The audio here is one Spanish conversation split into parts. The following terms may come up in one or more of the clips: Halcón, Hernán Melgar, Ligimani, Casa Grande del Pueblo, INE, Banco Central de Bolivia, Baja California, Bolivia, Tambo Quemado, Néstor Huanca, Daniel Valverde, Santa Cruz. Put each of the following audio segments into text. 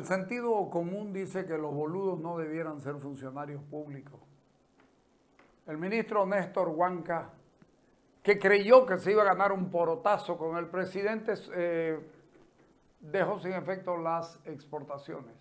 el sentido común dice que los boludos no debieran ser funcionarios públicos. El ministro Néstor Huanca, que creyó que se iba a ganar un porotazo con el presidente, dejó sin efecto las exportaciones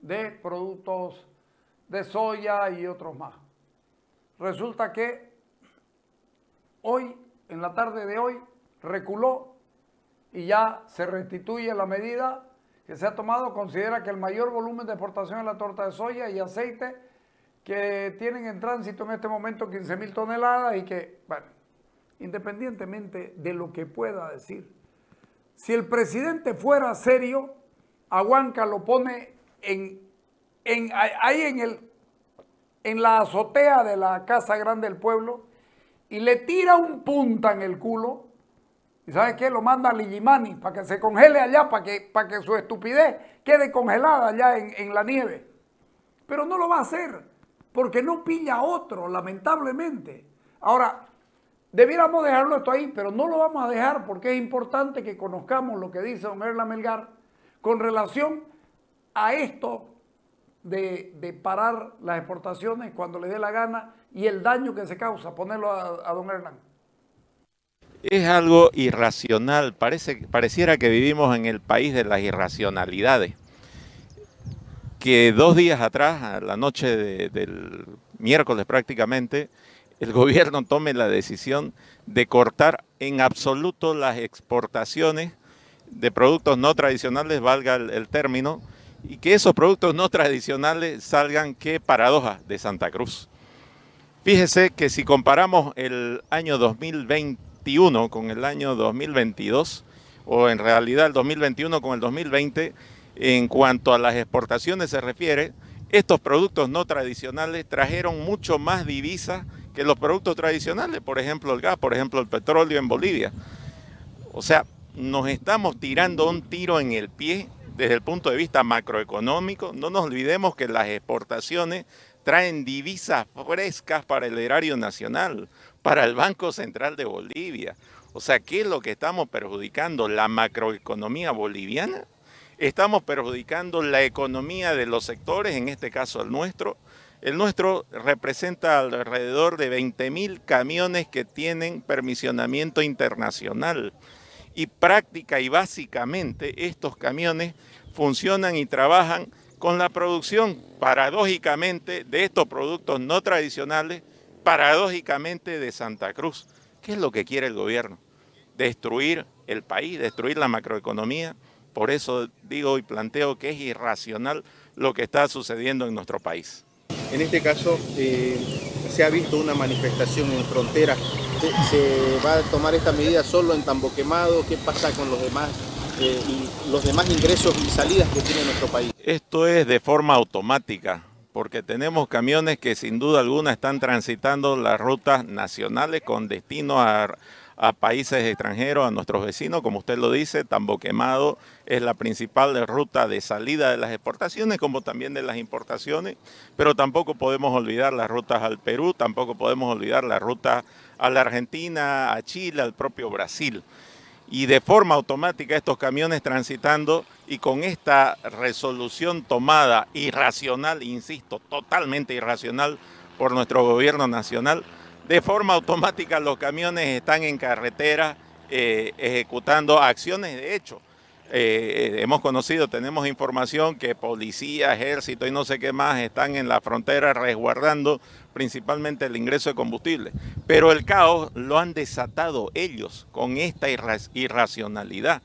de productos de soya y otros más. Resulta que hoy, en la tarde de hoy, reculó y ya se restituye la medida que se ha tomado. Considera que el mayor volumen de exportación es la torta de soya y aceite, que tienen en tránsito en este momento 15.000 toneladas y que, bueno, independientemente de lo que pueda decir, si el presidente fuera serio, a Huanca lo pone ahí en la azotea de la Casa Grande del Pueblo y le tira un punta en el culo. ¿Y sabes qué? Lo manda a Ligimani para que se congele allá, para que su estupidez quede congelada allá en la nieve. Pero no lo va a hacer porque no pilla a otro, lamentablemente. Ahora, debiéramos dejarlo esto ahí, pero no lo vamos a dejar porque es importante que conozcamos lo que dice don Hernán Melgar con relación a esto de parar las exportaciones cuando le dé la gana y el daño que se causa. Ponerlo a don Hernán. Es algo irracional, pareciera que vivimos en el país de las irracionalidades. Que dos días atrás, a la noche del miércoles prácticamente, el gobierno tome la decisión de cortar en absoluto las exportaciones de productos no tradicionales, valga el término, y que esos productos no tradicionales salgan, qué paradoja, de Santa Cruz. Fíjese que si comparamos el año 2021 con el año 2022, o en realidad el 2021 con el 2020, en cuanto a las exportaciones se refiere, estos productos no tradicionales trajeron mucho más divisas que los productos tradicionales, por ejemplo el gas, por ejemplo el petróleo en Bolivia. O sea, nos estamos tirando un tiro en el pie desde el punto de vista macroeconómico. No nos olvidemos que las exportaciones traen divisas frescas para el erario nacional, para el Banco Central de Bolivia. O sea, ¿qué es lo que estamos perjudicando? ¿La macroeconomía boliviana? Estamos perjudicando la economía de los sectores, en este caso el nuestro. El nuestro representa alrededor de 20.000 camiones que tienen permisionamiento internacional. Y práctica y básicamente estos camiones funcionan y trabajan con la producción, paradójicamente, de estos productos no tradicionales, paradójicamente de Santa Cruz. ¿Qué es lo que quiere el gobierno? Destruir el país, destruir la macroeconomía. Por eso digo y planteo que es irracional lo que está sucediendo en nuestro país. En este caso se ha visto una manifestación en frontera. ¿Se va a tomar esta medida solo en Tambo Quemado? ¿Qué pasa con los demás ingresos y salidas que tiene nuestro país? Esto es de forma automática, porque tenemos camiones que sin duda alguna están transitando las rutas nacionales con destino a países extranjeros, a nuestros vecinos, como usted lo dice. Tambo Quemado es la principal ruta de salida de las exportaciones, como también de las importaciones, pero tampoco podemos olvidar las rutas al Perú, tampoco podemos olvidar las rutas a la Argentina, a Chile, al propio Brasil. Y de forma automática estos camiones transitando, y con esta resolución tomada irracional, insisto, totalmente irracional por nuestro gobierno nacional, de forma automática los camiones están en carretera ejecutando acciones de hecho. Tenemos información que policía, ejército y no sé qué más están en la frontera resguardando principalmente el ingreso de combustible. Pero el caos lo han desatado ellos con esta irracionalidad.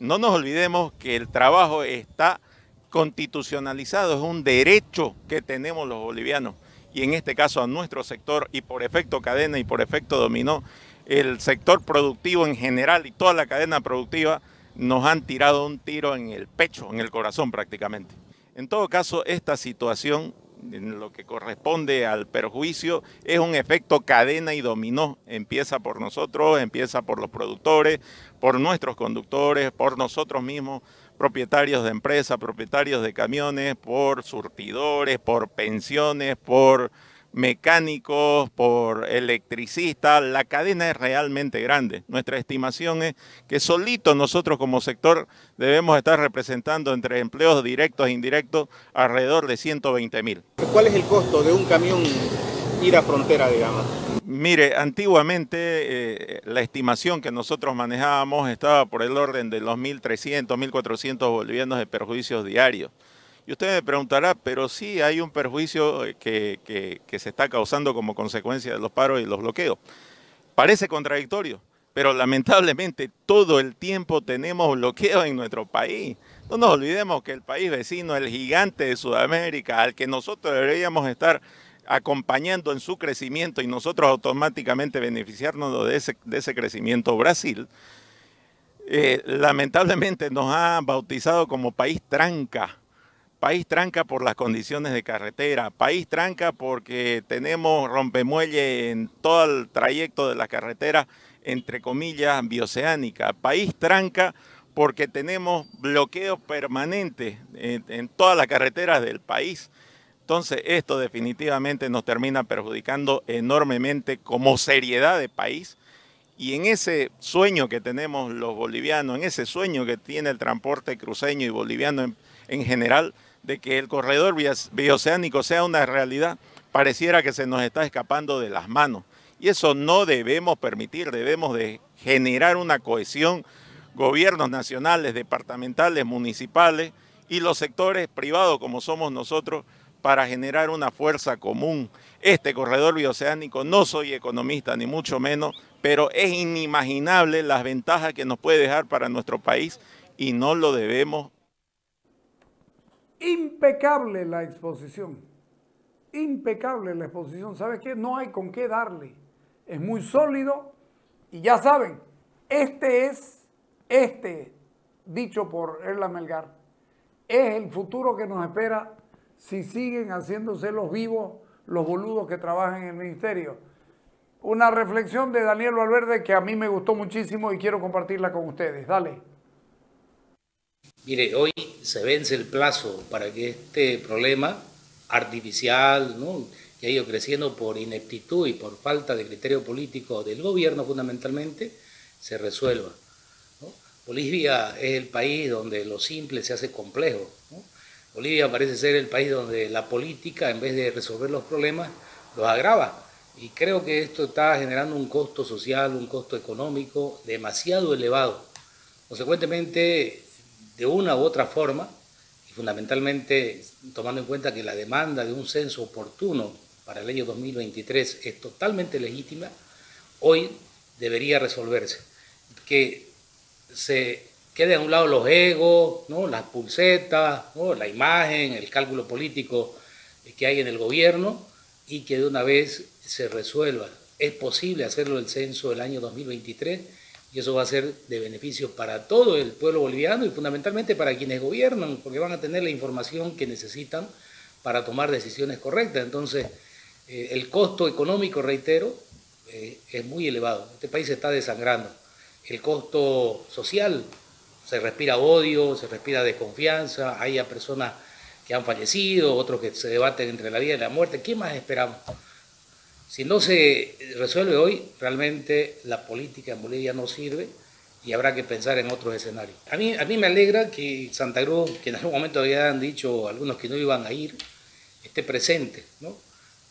No nos olvidemos que el trabajo está constitucionalizado, es un derecho que tenemos los bolivianos. Y en este caso a nuestro sector, y por efecto cadena y por efecto dominó, el sector productivo en general y toda la cadena productiva nos han tirado un tiro en el pecho, en el corazón prácticamente. En todo caso, esta situación, en lo que corresponde al perjuicio, es un efecto cadena y dominó. Empieza por nosotros, empieza por los productores, por nuestros conductores, por nosotros mismos, propietarios de empresas, propietarios de camiones, por surtidores, por pensiones, por mecánicos, por electricistas, la cadena es realmente grande. Nuestra estimación es que solito nosotros como sector debemos estar representando entre empleos directos e indirectos alrededor de 120.000. ¿Cuál es el costo de un camión ir a frontera, digamos? Mire, antiguamente la estimación que nosotros manejábamos estaba por el orden de los 1.300, 1.400 bolivianos de perjuicios diarios. Y usted me preguntará, pero sí hay un perjuicio que se está causando como consecuencia de los paros y los bloqueos. Parece contradictorio, pero lamentablemente todo el tiempo tenemos bloqueos en nuestro país. No nos olvidemos que el país vecino, el gigante de Sudamérica, al que nosotros deberíamos estar acompañando en su crecimiento y nosotros automáticamente beneficiarnos de ese crecimiento, Brasil, lamentablemente nos ha bautizado como país tranca. País tranca por las condiciones de carretera, país tranca porque tenemos rompemuelle en todo el trayecto de la carretera, entre comillas, bioceánica. País tranca porque tenemos bloqueos permanentes en todas las carreteras del país. Entonces esto definitivamente nos termina perjudicando enormemente como seriedad de país. Y en ese sueño que tenemos los bolivianos, en ese sueño que tiene el transporte cruceño y boliviano en general, de que el corredor bioceánico sea una realidad, pareciera que se nos está escapando de las manos. Y eso no debemos permitir, debemos de generar una cohesión, gobiernos nacionales, departamentales, municipales y los sectores privados como somos nosotros, para generar una fuerza común. Este corredor bioceánico, no soy economista ni mucho menos, pero es inimaginable las ventajas que nos puede dejar para nuestro país y no lo debemos. Impecable la exposición, impecable la exposición. ¿Sabes qué? No hay con qué darle, es muy sólido y ya saben, este dicho por Hernán Melgar, es el futuro que nos espera si siguen haciéndose los vivos los boludos que trabajan en el ministerio. Una reflexión de Daniel Valverde que a mí me gustó muchísimo y quiero compartirla con ustedes. Dale. Mire, hoy se vence el plazo para que este problema artificial, ¿no?, que ha ido creciendo por ineptitud y por falta de criterio político del gobierno fundamentalmente, se resuelva, ¿no? Bolivia es el país donde lo simple se hace complejo, ¿no? Bolivia parece ser el país donde la política, en vez de resolver los problemas, los agrava. Y creo que esto está generando un costo social, un costo económico demasiado elevado. Consecuentemente, de una u otra forma, y fundamentalmente tomando en cuenta que la demanda de un censo oportuno para el año 2023 es totalmente legítima, hoy debería resolverse. Que se queden a un lado los egos, ¿no?, las pulsetas, ¿no?, la imagen, el cálculo político que hay en el gobierno y que de una vez se resuelva. Es posible hacerlo el censo del año 2023 y eso va a ser de beneficio para todo el pueblo boliviano y fundamentalmente para quienes gobiernan, porque van a tener la información que necesitan para tomar decisiones correctas. Entonces, el costo económico, reitero, es muy elevado. Este país se está desangrando. El costo social, se respira odio, se respira desconfianza, hay a personas que han fallecido, otros que se debaten entre la vida y la muerte. ¿Qué más esperamos? Si no se resuelve hoy, realmente la política en Bolivia no sirve y habrá que pensar en otros escenarios. A mí me alegra que Santa Cruz, que en algún momento habían dicho algunos que no iban a ir, esté presente, ¿no?,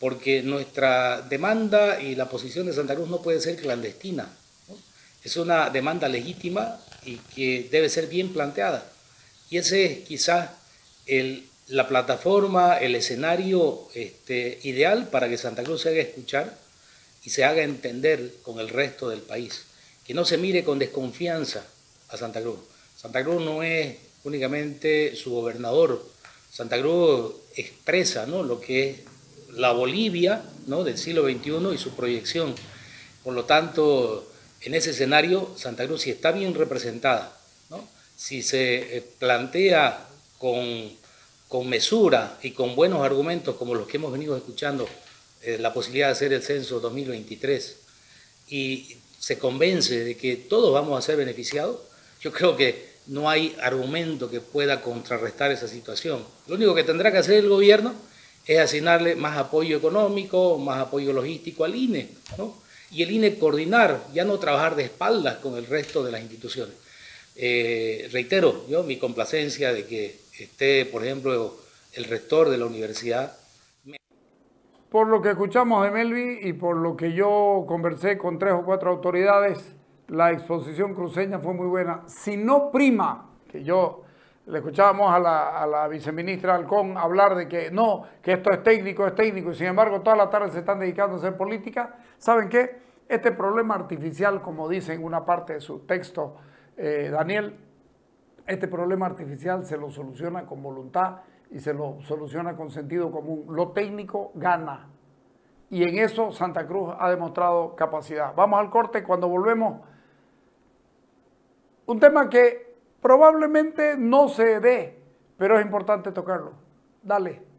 porque nuestra demanda y la posición de Santa Cruz no puede ser clandestina, ¿no? Es una demanda legítima y que debe ser bien planteada. Y ese es quizás la plataforma, el escenario ideal para que Santa Cruz se haga escuchar y se haga entender con el resto del país. Que no se mire con desconfianza a Santa Cruz. Santa Cruz no es únicamente su gobernador. Santa Cruz expresa, ¿no?, lo que es la Bolivia, ¿no?, del siglo XXI y su proyección. Por lo tanto, en ese escenario, Santa Cruz, si está bien representada, ¿no?, si se plantea con mesura y con buenos argumentos como los que hemos venido escuchando, la posibilidad de hacer el censo 2023, y se convence de que todos vamos a ser beneficiados, yo creo que no hay argumento que pueda contrarrestar esa situación. Lo único que tendrá que hacer el gobierno es asignarle más apoyo económico, más apoyo logístico al INE, ¿no? Y el INE coordinar, ya no trabajar de espaldas con el resto de las instituciones. Reitero, yo mi complacencia de que esté, por ejemplo, el rector de la universidad. Por lo que escuchamos de Melvi y por lo que yo conversé con 3 o 4 autoridades, la exposición cruceña fue muy buena. Si no prima, que yo le escuchábamos a la viceministra Halcón hablar de que no, que esto es técnico, y sin embargo toda la tarde se están dedicando a hacer política. ¿Saben qué? Este problema artificial, como dice en una parte de su texto Daniel, este problema artificial se lo soluciona con voluntad y se lo soluciona con sentido común. Lo técnico gana. Y en eso Santa Cruz ha demostrado capacidad. Vamos al corte. Cuando volvemos, un tema que probablemente no se dé, pero es importante tocarlo. Dale.